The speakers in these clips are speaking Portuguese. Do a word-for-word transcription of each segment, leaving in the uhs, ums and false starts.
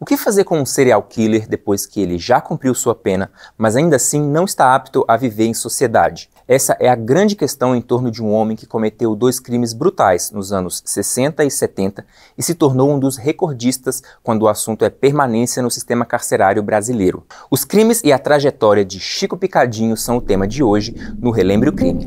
O que fazer com um serial killer depois que ele já cumpriu sua pena, mas ainda assim não está apto a viver em sociedade? Essa é a grande questão em torno de um homem que cometeu dois crimes brutais nos anos sessenta e setenta e se tornou um dos recordistas quando o assunto é permanência no sistema carcerário brasileiro. Os crimes e a trajetória de Chico Picadinho são o tema de hoje no Relembre o Crime.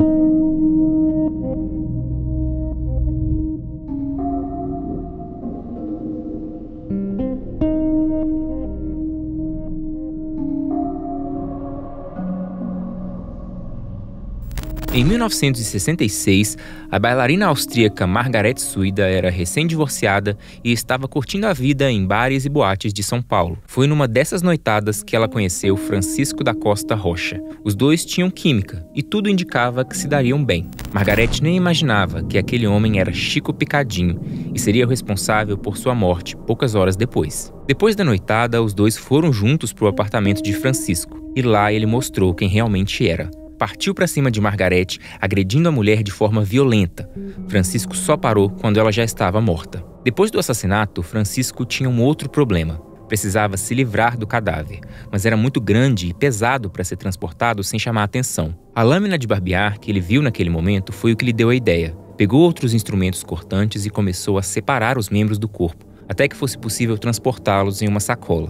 Em mil novecentos e sessenta e seis, a bailarina austríaca Margarete Suida era recém-divorciada e estava curtindo a vida em bares e boates de São Paulo. Foi numa dessas noitadas que ela conheceu Francisco da Costa Rocha. Os dois tinham química e tudo indicava que se dariam bem. Margarete nem imaginava que aquele homem era Chico Picadinho e seria o responsável por sua morte poucas horas depois. Depois da noitada, os dois foram juntos para o apartamento de Francisco e lá ele mostrou quem realmente era. Partiu para cima de Margarete, agredindo a mulher de forma violenta. Francisco só parou quando ela já estava morta. Depois do assassinato, Francisco tinha um outro problema. Precisava se livrar do cadáver, mas era muito grande e pesado para ser transportado sem chamar atenção. A lâmina de barbear que ele viu naquele momento foi o que lhe deu a ideia. Pegou outros instrumentos cortantes e começou a separar os membros do corpo, até que fosse possível transportá-los em uma sacola.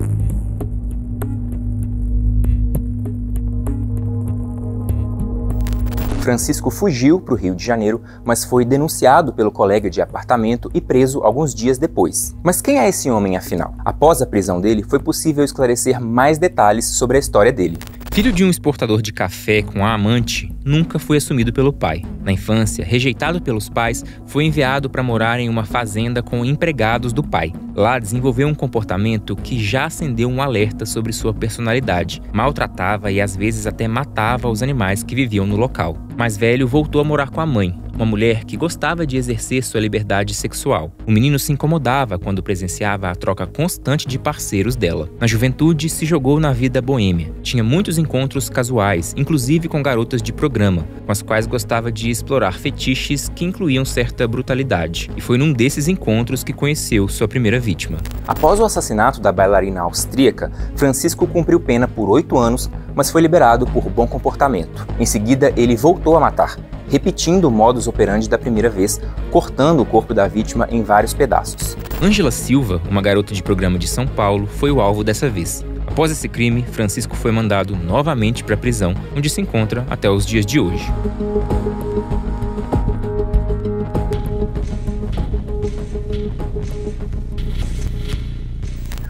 Francisco fugiu para o Rio de Janeiro, mas foi denunciado pelo colega de apartamento e preso alguns dias depois. Mas quem é esse homem, afinal? Após a prisão dele, foi possível esclarecer mais detalhes sobre a história dele. Filho de um exportador de café com a amante, nunca foi assumido pelo pai. Na infância, rejeitado pelos pais, foi enviado para morar em uma fazenda com empregados do pai. Lá desenvolveu um comportamento que já acendeu um alerta sobre sua personalidade. Maltratava e às vezes até matava os animais que viviam no local. Mais velho, voltou a morar com a mãe, uma mulher que gostava de exercer sua liberdade sexual. O menino se incomodava quando presenciava a troca constante de parceiros dela. Na juventude, se jogou na vida boêmia. Tinha muitos encontros casuais, inclusive com garotas de programa, com as quais gostava de explorar fetiches que incluíam certa brutalidade. E foi num desses encontros que conheceu sua primeira vítima. Após o assassinato da bailarina austríaca, Francisco cumpriu pena por oito anos, mas foi liberado por bom comportamento. Em seguida, ele voltou a matar, repetindo o modus operandi da primeira vez, cortando o corpo da vítima em vários pedaços. Ângela Silva, uma garota de programa de São Paulo, foi o alvo dessa vez. Após esse crime, Francisco foi mandado novamente para a prisão, onde se encontra até os dias de hoje.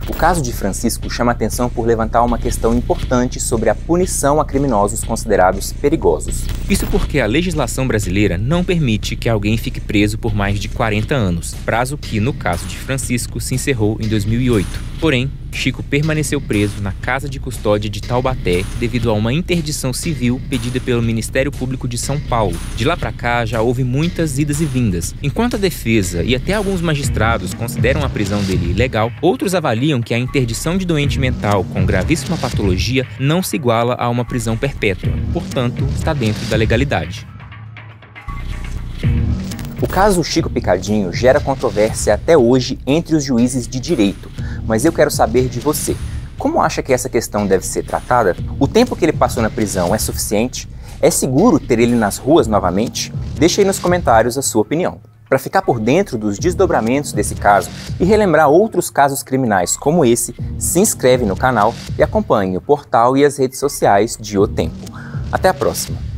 O caso de Francisco chama atenção por levantar uma questão importante sobre a punição a criminosos considerados perigosos. Isso porque a legislação brasileira não permite que alguém fique preso por mais de quarenta anos, prazo que, no caso de Francisco, se encerrou em dois mil e oito. Porém, Chico permaneceu preso na casa de custódia de Taubaté devido a uma interdição civil pedida pelo Ministério Público de São Paulo. De lá para cá já houve muitas idas e vindas. Enquanto a defesa e até alguns magistrados consideram a prisão dele ilegal, outros avaliam que a interdição de doente mental com gravíssima patologia não se iguala a uma prisão perpétua, portanto, está dentro da legalidade. O caso Chico Picadinho gera controvérsia até hoje entre os juízes de direito, mas eu quero saber de você. Como acha que essa questão deve ser tratada? O tempo que ele passou na prisão é suficiente? É seguro ter ele nas ruas novamente? Deixe aí nos comentários a sua opinião. Para ficar por dentro dos desdobramentos desse caso e relembrar outros casos criminais como esse, se inscreve no canal e acompanhe o portal e as redes sociais de O Tempo. Até a próxima!